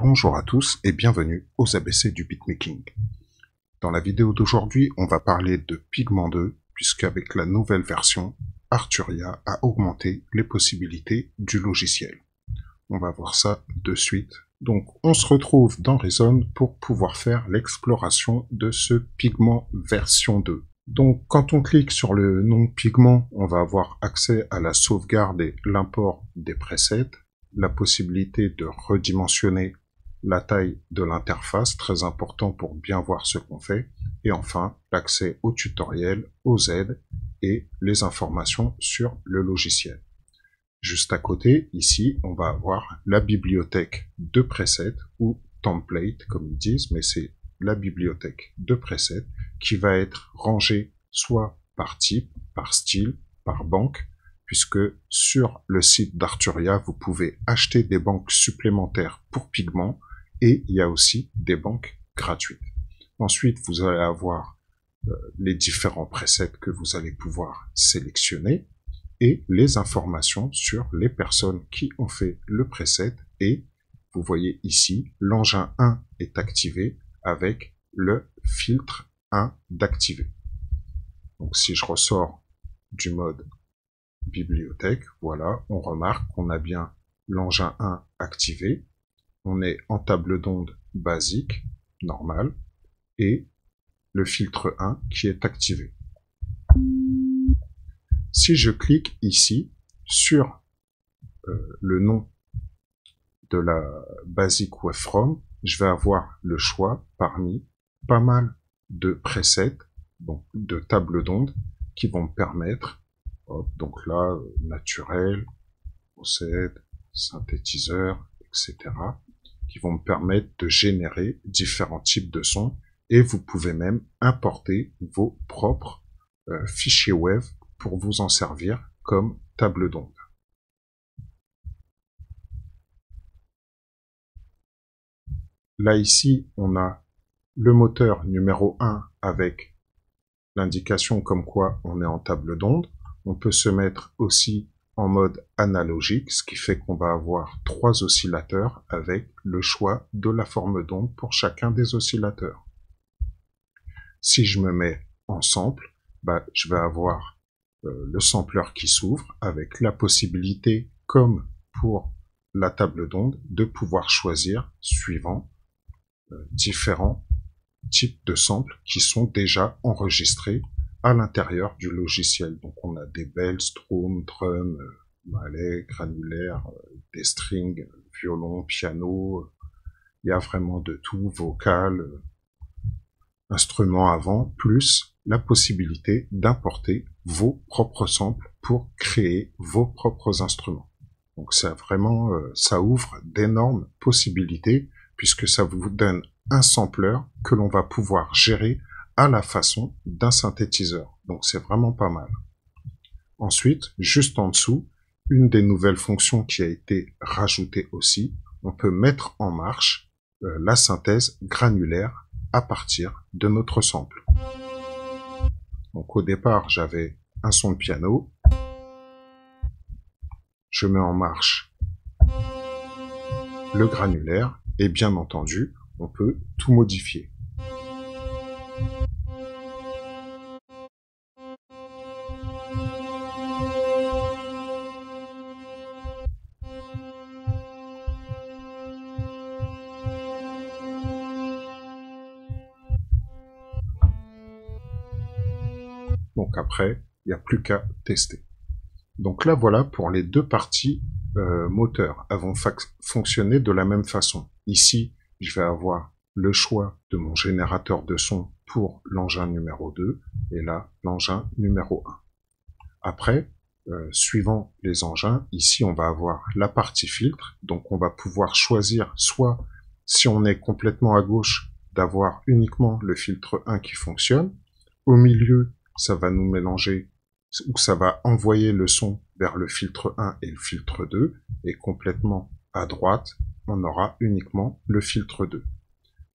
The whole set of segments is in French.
Bonjour à tous et bienvenue aux ABC du beatmaking. Dans la vidéo d'aujourd'hui, on va parler de Pigment 2, puisqu'avec la nouvelle version, Arturia a augmenté les possibilités du logiciel. On va voir ça de suite. Donc on se retrouve dans Reason pour pouvoir faire l'exploration de ce Pigment version 2. Donc quand on clique sur le nom Pigment, on va avoir accès à la sauvegarde et l'import des presets, la possibilité de redimensionner la taille de l'interface, très important pour bien voir ce qu'on fait, et enfin l'accès au tutoriel, aux aides et les informations sur le logiciel. Juste à côté, ici, on va avoir la bibliothèque de presets, ou template comme ils disent, mais c'est la bibliothèque de presets qui va être rangée soit par type, par style, par banque, puisque sur le site d'Arturia, vous pouvez acheter des banques supplémentaires pour Pigment, et il y a aussi des banques gratuites. Ensuite, vous allez avoir les différents presets que vous allez pouvoir sélectionner, et les informations sur les personnes qui ont fait le preset, et vous voyez ici, l'engin 1 est activé avec le filtre 1 d'activé. Donc si je ressors du mode bibliothèque, voilà, on remarque qu'on a bien l'engin 1 activé, on est en table d'onde basique, normale, et le filtre 1 qui est activé. Si je clique ici sur le nom de la basic wavefrom, je vais avoir le choix parmi pas mal de presets, donc de tables d'ondes, qui vont me permettre, hop, donc là, naturel, procédé, synthétiseur, etc., qui vont me permettre de générer différents types de sons, et vous pouvez même importer vos propres fichiers WAV pour vous en servir comme table d'onde. Là ici, on a le moteur numéro 1 avec l'indication comme quoi on est en table d'onde. On peut se mettre aussi en mode analogique, ce qui fait qu'on va avoir 3 oscillateurs avec le choix de la forme d'onde pour chacun des oscillateurs. Si je me mets en sample, bah, je vais avoir le sampler qui s'ouvre avec la possibilité, comme pour la table d'onde, de pouvoir choisir suivant différents types de samples qui sont déjà enregistrés à l'intérieur du logiciel. Donc on a des bells, strums, drums, mallets, granulaires, des strings, violon, piano, il y a vraiment de tout, vocal, instruments avant, plus la possibilité d'importer vos propres samples pour créer vos propres instruments. Donc ça vraiment, ça ouvre d'énormes possibilités puisque ça vous donne un sampler que l'on va pouvoir gérer à la façon d'un synthétiseur. Donc c'est vraiment pas mal. Ensuite, juste en dessous, une des nouvelles fonctions qui a été rajoutée aussi, on peut mettre en marche la synthèse granulaire à partir de notre sample. Donc au départ, j'avais un son de piano, je mets en marche le granulaire, et bien entendu, on peut tout modifier. Donc après, il n'y a plus qu'à tester. Donc là, voilà pour les deux parties moteurs. Elles vont fonctionner de la même façon. Ici, je vais avoir le choix de mon générateur de son pour l'engin numéro 2 et là, l'engin numéro 1. Après, suivant les engins, ici, on va avoir la partie filtre. Donc, on va pouvoir choisir soit, si on est complètement à gauche, d'avoir uniquement le filtre 1 qui fonctionne. Au milieu, ça va nous mélanger, ou ça va envoyer le son vers le filtre 1 et le filtre 2, et complètement à droite, on aura uniquement le filtre 2.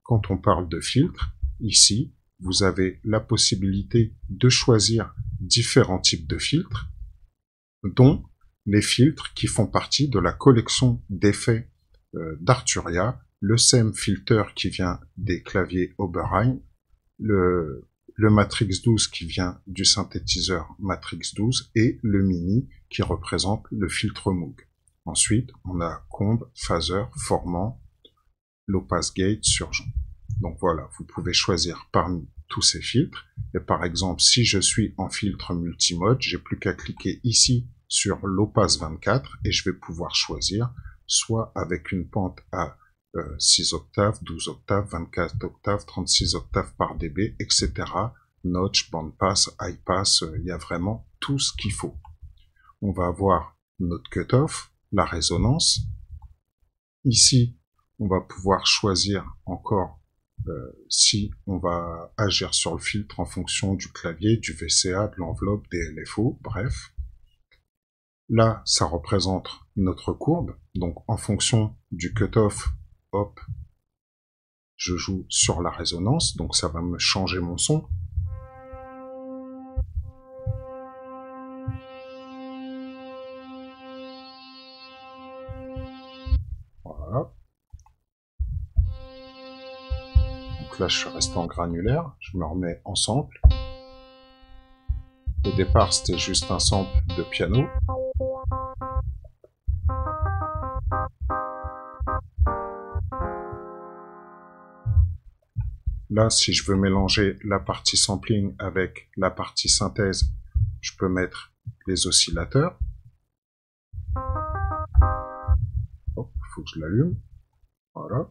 Quand on parle de filtre, ici, vous avez la possibilité de choisir différents types de filtres, dont les filtres qui font partie de la collection d'effets d'Arturia, le CM filter qui vient des claviers Oberheim, le Matrix 12 qui vient du synthétiseur Matrix 12 et le mini qui représente le filtre Moog. Ensuite, on a combe, phaser, formant, low-pass gate, surgeon. Donc voilà, vous pouvez choisir parmi tous ces filtres. Et par exemple, si je suis en filtre multimode, j'ai plus qu'à cliquer ici sur low-pass 24 et je vais pouvoir choisir soit avec une pente à 6 octaves, 12 octaves, 24 octaves, 36 octaves par dB, etc. Notch, bandpass, highpass, il y a vraiment tout ce qu'il faut. On va avoir notre cutoff, la résonance. Ici, on va pouvoir choisir encore si on va agir sur le filtre en fonction du clavier, du VCA, de l'enveloppe, des LFO, bref. Là, ça représente notre courbe, donc en fonction du cutoff, hop, je joue sur la résonance, donc ça va me changer mon son. Voilà. Donc là, je reste en granulaire, je me remets en sample. Au départ, c'était juste un sample de piano. Là, si je veux mélanger la partie sampling avec la partie synthèse, je peux mettre les oscillateurs. Oh, il faut que je l'allume. Voilà.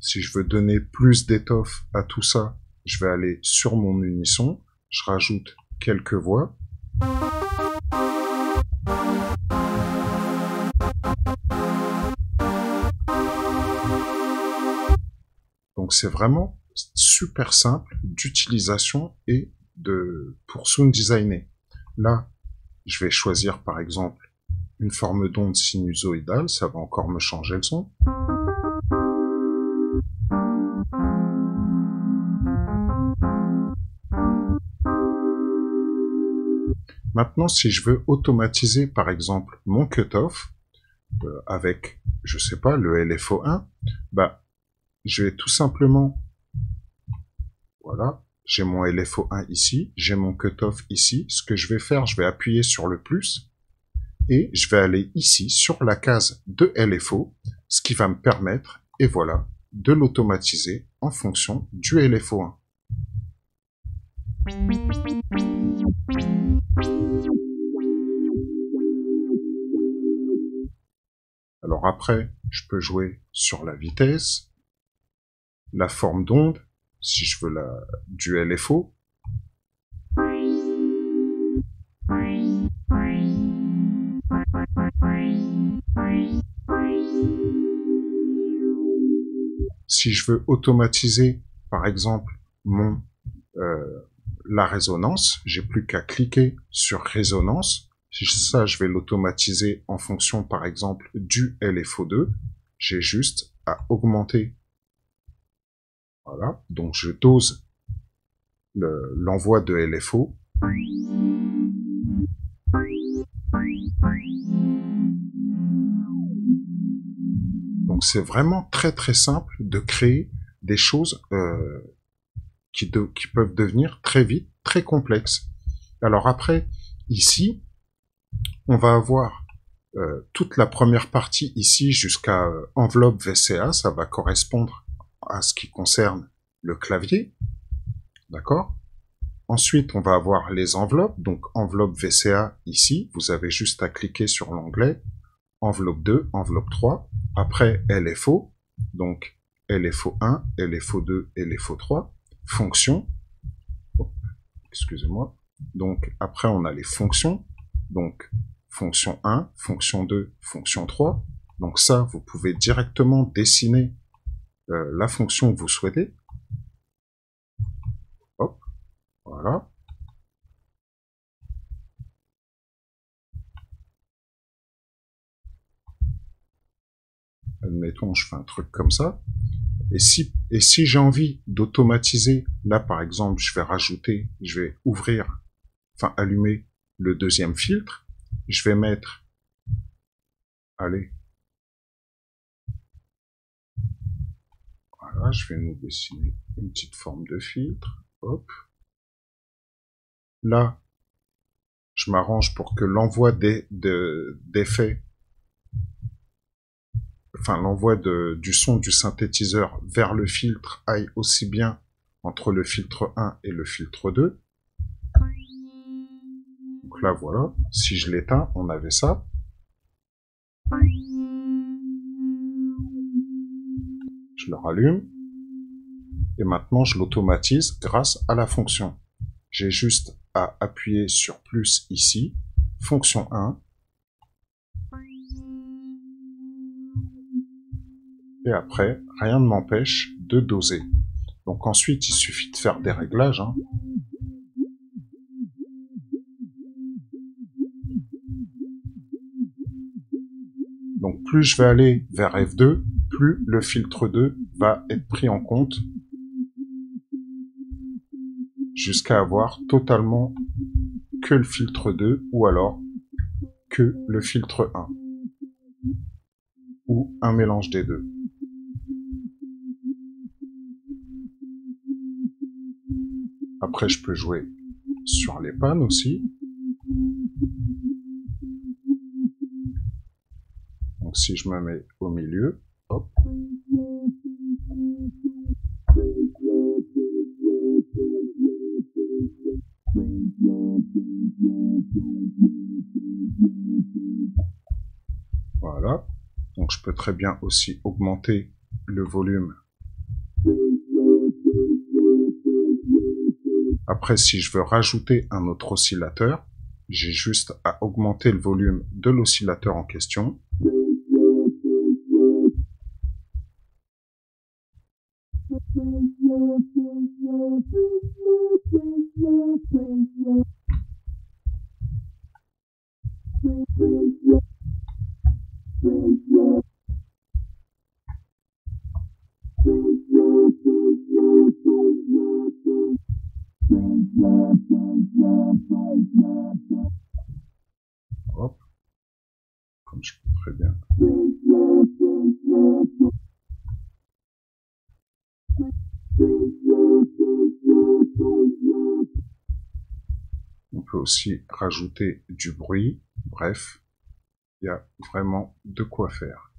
Si je veux donner plus d'étoffe à tout ça, je vais aller sur mon unisson. Je rajoute quelques voix. Donc c'est vraiment super simple d'utilisation et pour sound designer. Là, je vais choisir par exemple une forme d'onde sinusoïdale, ça va encore me changer le son. Maintenant, si je veux automatiser par exemple mon cutoff avec, je sais pas, le LFO1, bah je vais tout simplement, voilà, j'ai mon LFO1 ici, j'ai mon cutoff ici. Ce que je vais faire, je vais appuyer sur le plus et je vais aller ici sur la case de LFO, ce qui va me permettre, et voilà, de l'automatiser en fonction du LFO1. Alors après, je peux jouer sur la vitesse, la forme d'onde, si je veux du LFO. Si je veux automatiser, par exemple, la résonance, j'ai plus qu'à cliquer sur résonance. Ça, je vais l'automatiser en fonction, par exemple, du LFO2. J'ai juste à augmenter. Voilà, donc je dose l'envoi de LFO. Donc c'est vraiment très très simple de créer des choses qui peuvent devenir très vite, très complexes. Alors après, ici, on va avoir toute la première partie ici jusqu'à enveloppe VCA, ça va correspondre à ce qui concerne le clavier, d'accord? Ensuite, on va avoir les enveloppes, donc enveloppe VCA ici, vous avez juste à cliquer sur l'onglet, enveloppe 2, enveloppe 3, après LFO, donc LFO 1, LFO 2, LFO 3, fonction, excusez-moi, donc après on a les fonctions, donc fonction 1, fonction 2, fonction 3, donc ça, vous pouvez directement dessiner la fonction que vous souhaitez. Hop, voilà. Admettons, je fais un truc comme ça. Et si j'ai envie d'automatiser, là par exemple, je vais allumer le deuxième filtre. Je vais mettre Allez. Voilà, je vais nous dessiner une petite forme de filtre. Hop. Là, je m'arrange pour que l'envoi d'effets, enfin l'envoi du son du synthétiseur vers le filtre aille aussi bien entre le filtre 1 et le filtre 2. Donc là, voilà. Si je l'éteins, on avait ça. Je le rallume. Et maintenant, je l'automatise grâce à la fonction. J'ai juste à appuyer sur plus ici. Fonction 1. Et après, rien ne m'empêche de doser. Donc ensuite, il suffit de faire des réglages. Hein. Donc plus je vais aller vers F2, plus le filtre 2 va être pris en compte jusqu'à avoir totalement que le filtre 2 ou alors que le filtre 1 ou un mélange des deux. Après, je peux jouer sur les pannes aussi. Donc, si je me mets au milieu, hop. Voilà. Donc, je peux très bien aussi augmenter le volume. Après, si je veux rajouter un autre oscillateur, j'ai juste à augmenter le volume de l'oscillateur en question. Hop, comme je peux très bien. On peut aussi rajouter du bruit. Bref, il y a vraiment de quoi faire.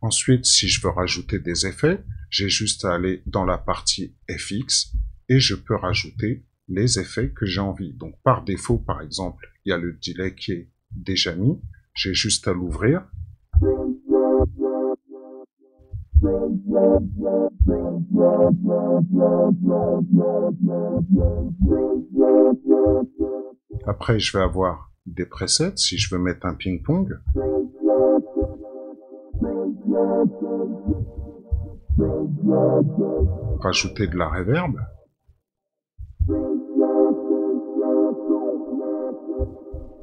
Ensuite, si je veux rajouter des effets, j'ai juste à aller dans la partie FX et je peux rajouter les effets que j'ai envie. Donc par défaut, par exemple, il y a le delay qui est déjà mis. J'ai juste à l'ouvrir. Après, je vais avoir des presets. Si je veux mettre un ping-pong, rajouter de la reverb.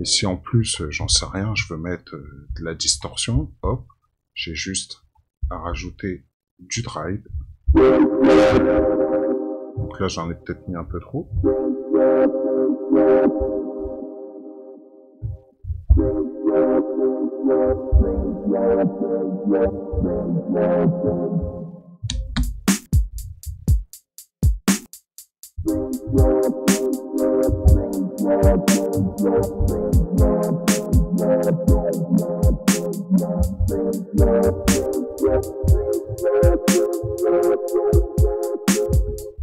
Et si en plus, j'en sais rien, je veux mettre de la distorsion, hop, j'ai juste à rajouter du drive. Donc là, j'en ai peut-être mis un peu trop.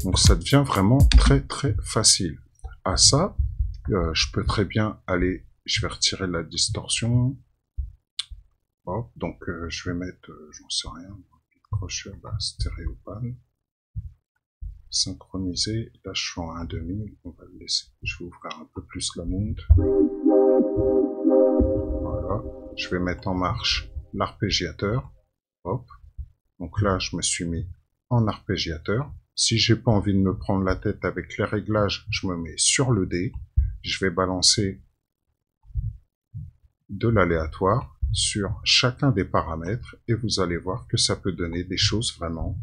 Donc ça devient vraiment très très facile. À ça, je peux très bien aller, je vais retirer la distorsion. Hop, donc je vais mettre, j'en sais rien, crochet, stéréopan, synchroniser. Là je suis en 1,5, on va le laisser. Je vais ouvrir un peu plus la monte. Voilà, je vais mettre en marche l'arpégiateur. Hop, donc là je me suis mis en arpégiateur. Si j'ai pas envie de me prendre la tête avec les réglages, je me mets sur le dé. Je vais balancer de l'aléatoire. sur chacun des paramètres et vous allez voir que ça peut donner des choses vraiment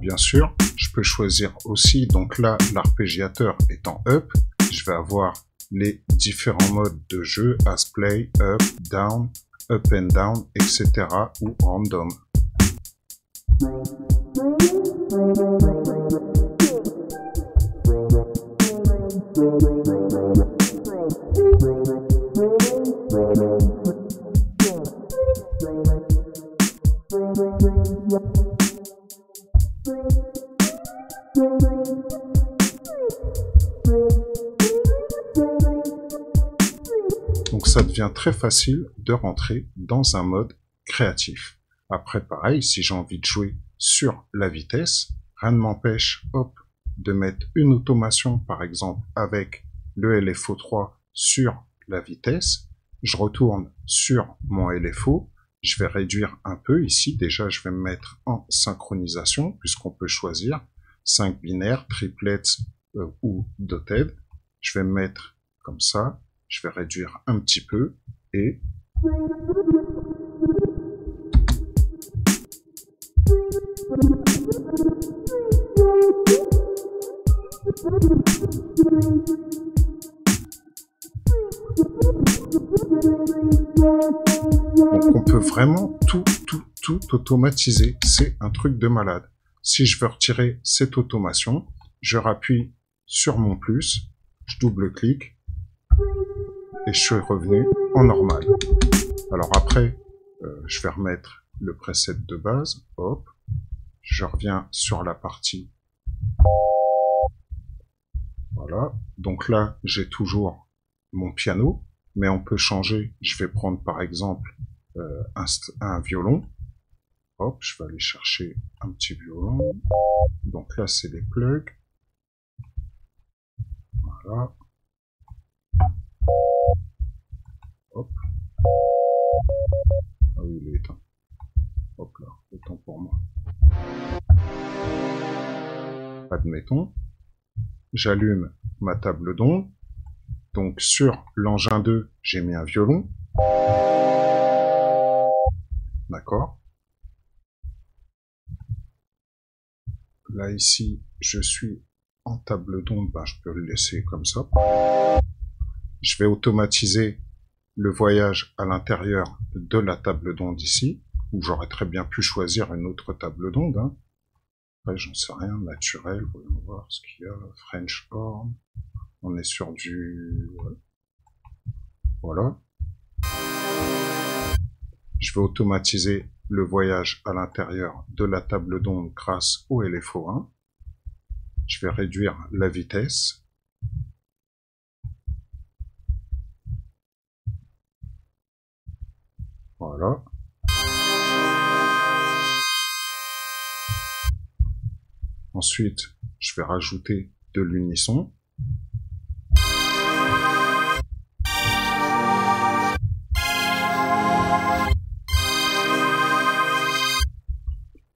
bien sûr. Je peux choisir aussi, donc là l'arpégiateur étant up, je vais avoir les différents modes de jeu, as play, up and down, etc. ou random. Donc ça devient très facile de rentrer dans un mode créatif. Après pareil, si j'ai envie de jouer sur la vitesse, rien ne m'empêche, hop, de mettre une automation par exemple avec le LFO 3 sur la vitesse. Je retourne sur mon LFO, je vais réduire un peu ici, déjà je vais me mettre en synchronisation puisqu'on peut choisir 5 binaires, triplets ou dotted. Je vais me mettre comme ça. Je vais réduire un petit peu et donc on peut vraiment tout automatiser. C'est un truc de malade. Si je veux retirer cette automation, je rappuie sur mon plus, je double-clique. Et je suis revenu en normal. Alors après, je vais remettre le preset de base. Hop, je reviens sur la partie. Voilà. Donc là, j'ai toujours mon piano, mais on peut changer. Je vais prendre par exemple un violon. Hop, je vais aller chercher un petit violon. Donc là, c'est des plugs. Voilà. Hop. Ah oui, il est éteint. Hop là, autant pour moi. Admettons. J'allume ma table d'onde. Donc sur l'engin 2, j'ai mis un violon. D'accord. Là ici, je suis en table d'onde. Ben, je peux le laisser comme ça. Je vais automatiser le voyage à l'intérieur de la table d'onde ici, où j'aurais très bien pu choisir une autre table d'onde. Hein. Après, j'en sais rien, naturel, voyons voir ce qu'il y a, French horn, on est sur du... Voilà. Je vais automatiser le voyage à l'intérieur de la table d'onde grâce au LFO1. Je vais réduire la vitesse. Voilà. Ensuite, je vais rajouter de l'unisson.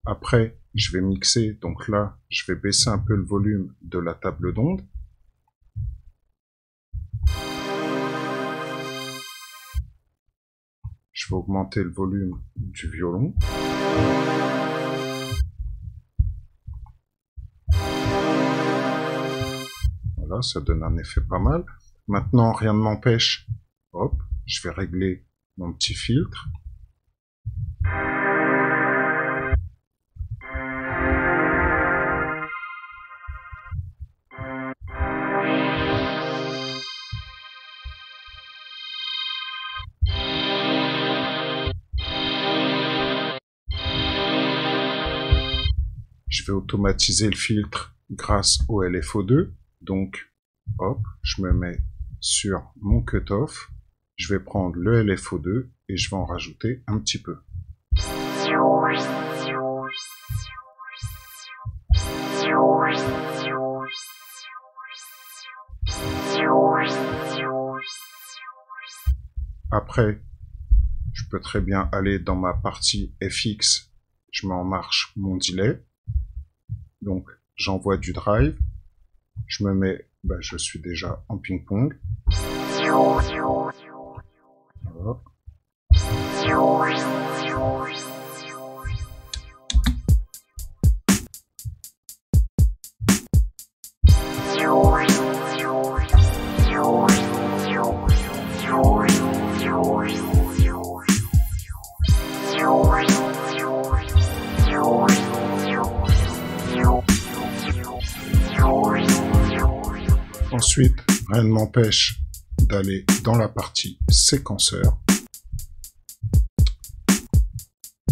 Après, je vais mixer. Donc là, je vais baisser un peu le volume de la table d'onde. Je vais augmenter le volume du violon. Voilà, ça donne un effet pas mal. Maintenant, rien ne m'empêche. Hop, je vais régler mon petit filtre. je vais automatiser le filtre grâce au LFO2. Donc, hop, je me mets sur mon cutoff. Je vais prendre le LFO2 et je vais en rajouter un petit peu. Après, je peux très bien aller dans ma partie FX, je mets en marche mon delay, donc j'envoie du drive, je me mets, je suis déjà en ping-pong. Voilà. Ensuite, rien ne m'empêche d'aller dans la partie séquenceur,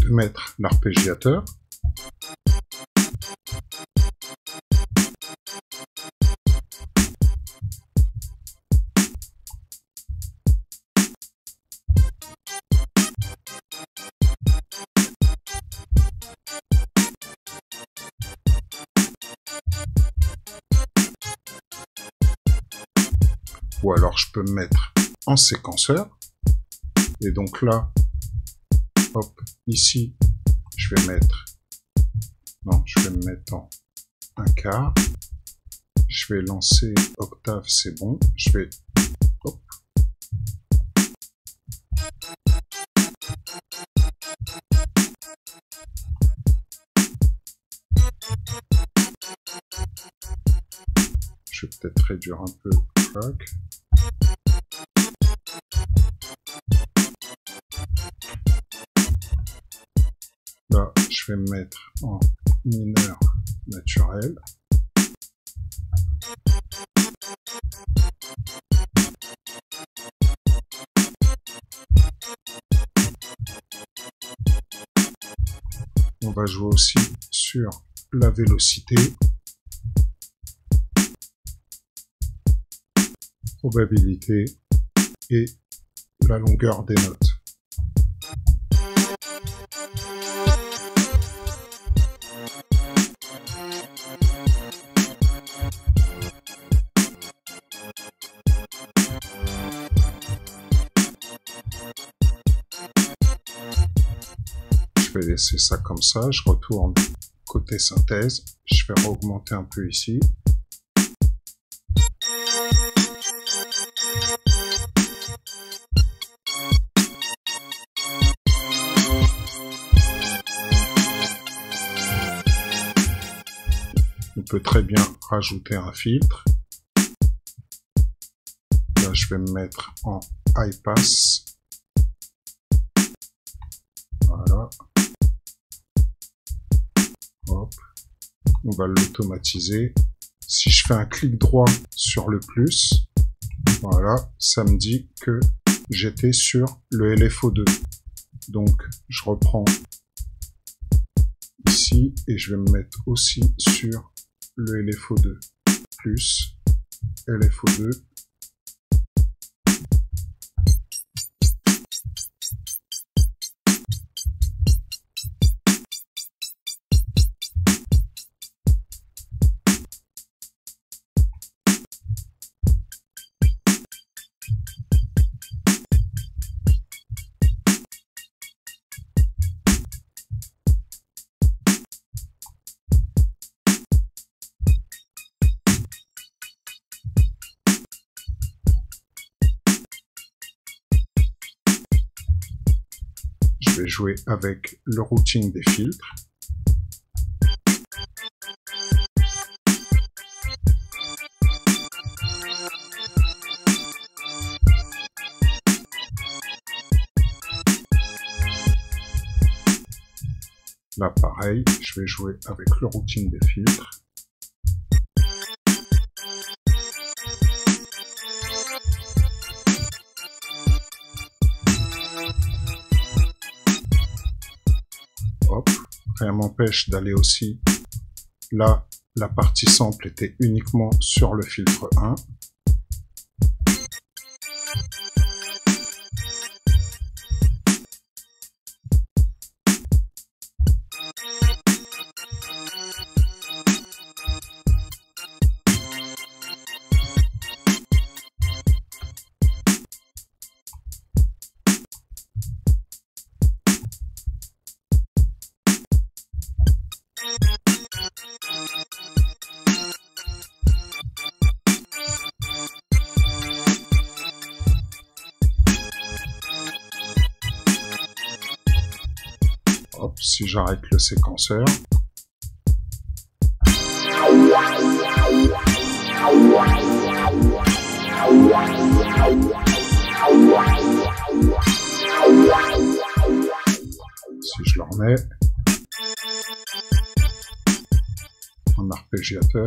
de mettre l'arpégiateur, ou alors je peux me mettre en séquenceur, et donc là, hop, ici, je vais mettre, non, je vais me mettre en 1/4, je vais lancer octave, c'est bon, je vais, hop, je vais peut-être réduire un peu, clac. Là, je vais me mettre en mineur naturel. On va jouer aussi sur la vélocité, probabilité et la longueur des notes. Je vais laisser ça comme ça, je retourne côté synthèse, je vais augmenter un peu ici. On peut très bien rajouter un filtre. Là, je vais me mettre en high pass. Voilà. Hop. On va l'automatiser. Si je fais un clic droit sur le plus, voilà, ça me dit que j'étais sur le LFO2. Donc, je reprends ici et je vais me mettre aussi sur le LFO2. Plus LFO2. Je vais jouer avec le routing des filtres. Là, pareil, je vais jouer avec le routing des filtres. Rien m'empêche d'aller aussi là, la partie sample était uniquement sur le filtre 1. Hop, si j'arrête le séquenceur. Si je le remets. En arpégiateur.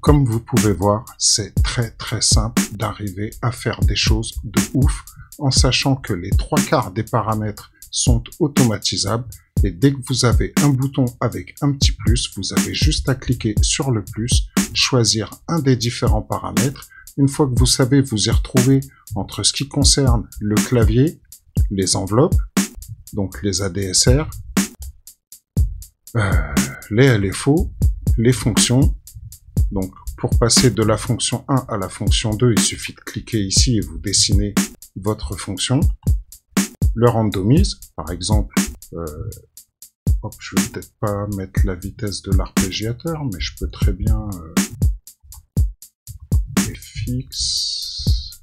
Comme vous pouvez voir, c'est très simple d'arriver à faire des choses de ouf en sachant que les 3/4 des paramètres sont automatisables et dès que vous avez un bouton avec un petit plus, vous avez juste à cliquer sur le plus, choisir un des différents paramètres. Une fois que vous savez vous y retrouver entre ce qui concerne le clavier, les enveloppes, donc les ADSR, les LFO, les fonctions. Donc, pour passer de la fonction 1 à la fonction 2, il suffit de cliquer ici et vous dessinez votre fonction. Le randomise, par exemple, hop, je ne vais peut-être pas mettre la vitesse de l'arpégiateur, mais je peux très bien FX.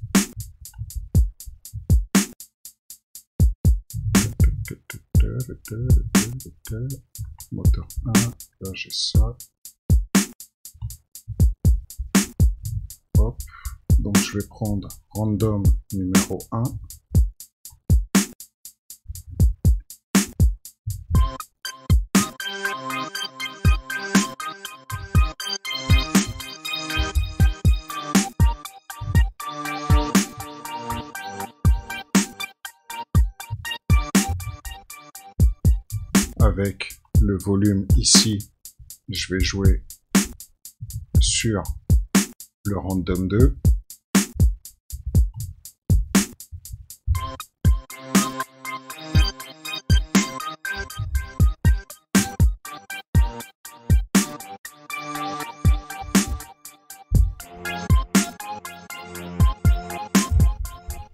Moteur 1, là j'ai ça. Donc je vais prendre random numéro 1. Avec le volume ici, je vais jouer sur le random 2.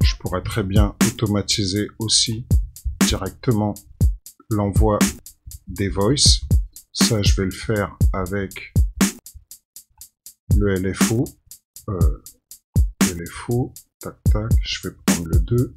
Je pourrais très bien automatiser aussi directement l'envoi des voices. Ça, je vais le faire avec le LFO. Tac tac, je vais prendre le 2.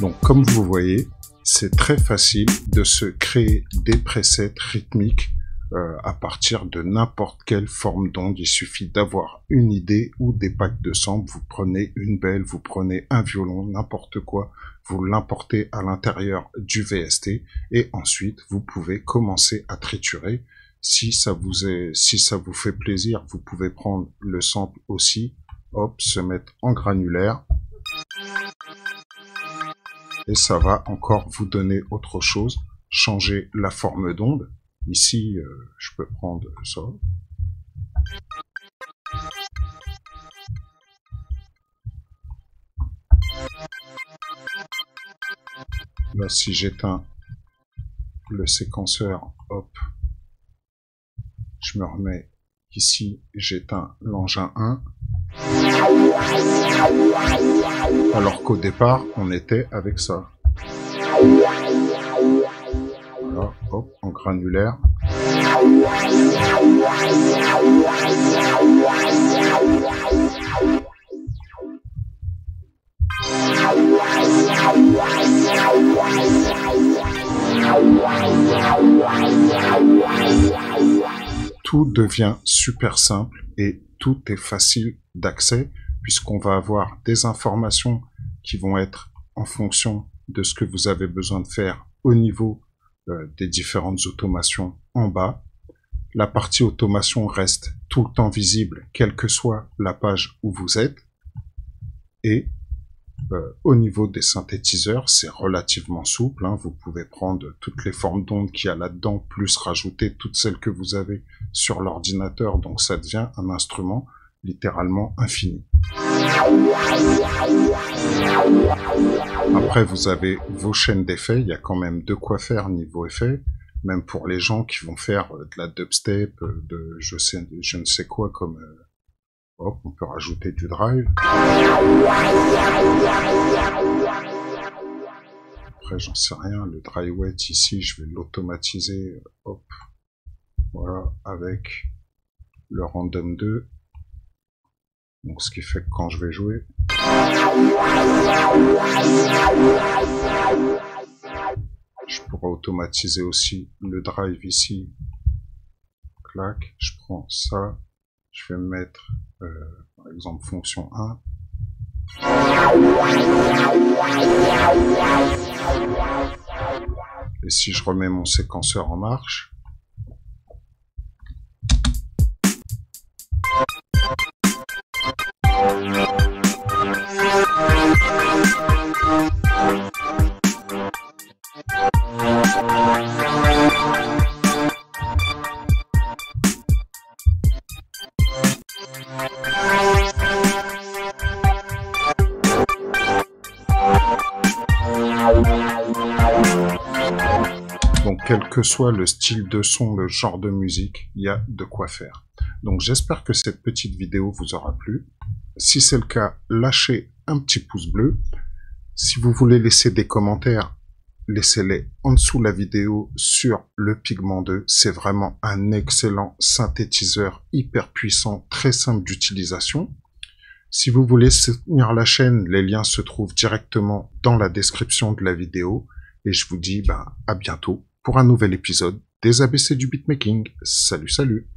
Donc, comme vous voyez, c'est très facile de se créer des presets rythmiques à partir de n'importe quelle forme d'onde. Il suffit d'avoir une idée ou des packs de samples. Vous prenez une belle, vous prenez un violon, n'importe quoi. Vous l'importez à l'intérieur du VST et ensuite, vous pouvez commencer à triturer. Si ça vous fait plaisir, vous pouvez prendre le sample aussi, hop, se mettre en granulaire. Et ça va encore vous donner autre chose, changer la forme d'onde. Ici, je peux prendre ça. Là, si j'éteins le séquenceur, hop, je me remets ici, j'éteins l'engin 1. Alors qu'au départ, on était avec ça. Voilà, hop, en granulaire. tout devient super simple et tout est facile d'accès, puisqu'on va avoir des informations qui vont être en fonction de ce que vous avez besoin de faire au niveau des différentes automations en bas. La partie automation reste tout le temps visible, quelle que soit la page où vous êtes. Et au niveau des synthétiseurs, c'est relativement souple, hein. Vous pouvez prendre toutes les formes d'ondes qu'il y a là-dedans, plus rajouter toutes celles que vous avez sur l'ordinateur. Donc ça devient un instrument littéralement infini. Après, vous avez vos chaînes d'effets. Il y a quand même de quoi faire niveau effets. Même pour les gens qui vont faire de la dubstep, de je ne sais quoi comme... hop, on peut rajouter du drive. Après, j'en sais rien. Le dry wet ici, je vais l'automatiser. Hop. Voilà, avec le random 2. Donc, ce qui fait que quand je vais jouer... je pourrais automatiser aussi le drive ici. Clac, je prends ça. Je vais mettre, par exemple, fonction 1. Et si je remets mon séquenceur en marche, quel que soit le style de son, le genre de musique, il y a de quoi faire. Donc j'espère que cette petite vidéo vous aura plu. Si c'est le cas, lâchez un petit pouce bleu. Si vous voulez laisser des commentaires, laissez-les en dessous de la vidéo sur le Pigment 2. C'est vraiment un excellent synthétiseur hyper puissant, très simple d'utilisation. Si vous voulez soutenir la chaîne, les liens se trouvent directement dans la description de la vidéo. Et je vous dis à bientôt pour un nouvel épisode des ABC du beatmaking. Salut, salut!